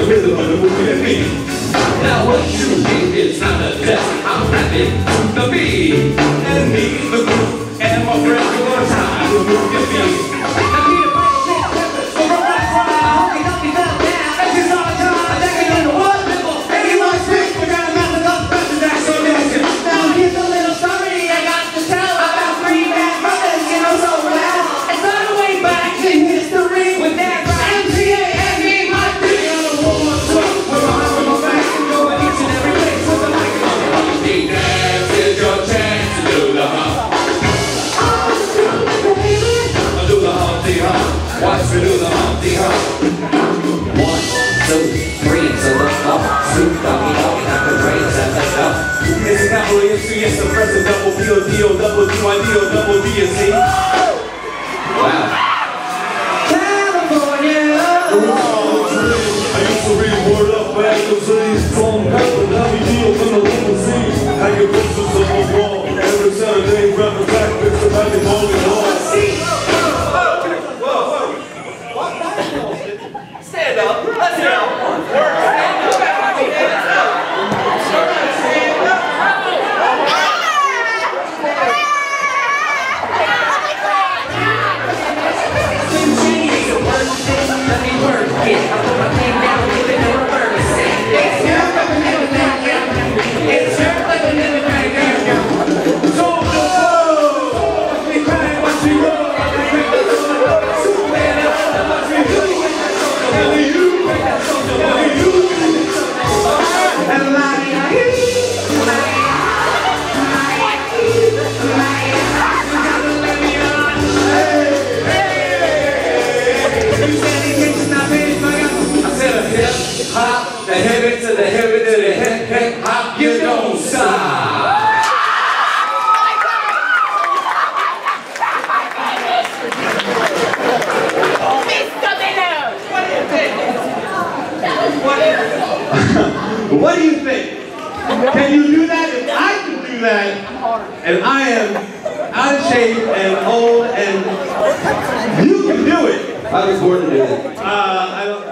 the rhythm of the movement and me. Now what you need is not a test, I'm rapping to the beat. And me, the group, and my friends who are trying to move your feet. Now we need a fight, shit, peppers, so we're right, right, homie, don't be down now. That's just all time, that can do the one people. And you want to switch, we got a method of method action. Now here's a little story I got to tell about three bad brothers, you know so well. It's all the way back to history with that. Watch me do the Humpty Hump. 1, 2, 3, so look up. Soup, doggy, doggy, knock the brains out the stuff. This is not really MC, it's the present double P-O-D-O, double D-Y-D-O, double D-S-C. Wow. California! I used to read Word Up, back to cities, phone, paper, dummy deals in the local scene. I get pictures on my wall, every Saturday, rapping back, picture back and all in all. Let's go. Work. Stand up. Stand up. Stand up. Continue to work this. Let me work it. I put my name down. Give it no purpose. It's your fucking name. It's your fucking name. So the world. Be crying what you want. Superman. What you do. Hop, the heavy to the heavy to the head, head, hop, you don't stop. What do you think? Can you do that? If I can do that, and I am out of shape and old, and you can do it. I was born to do that. I don't.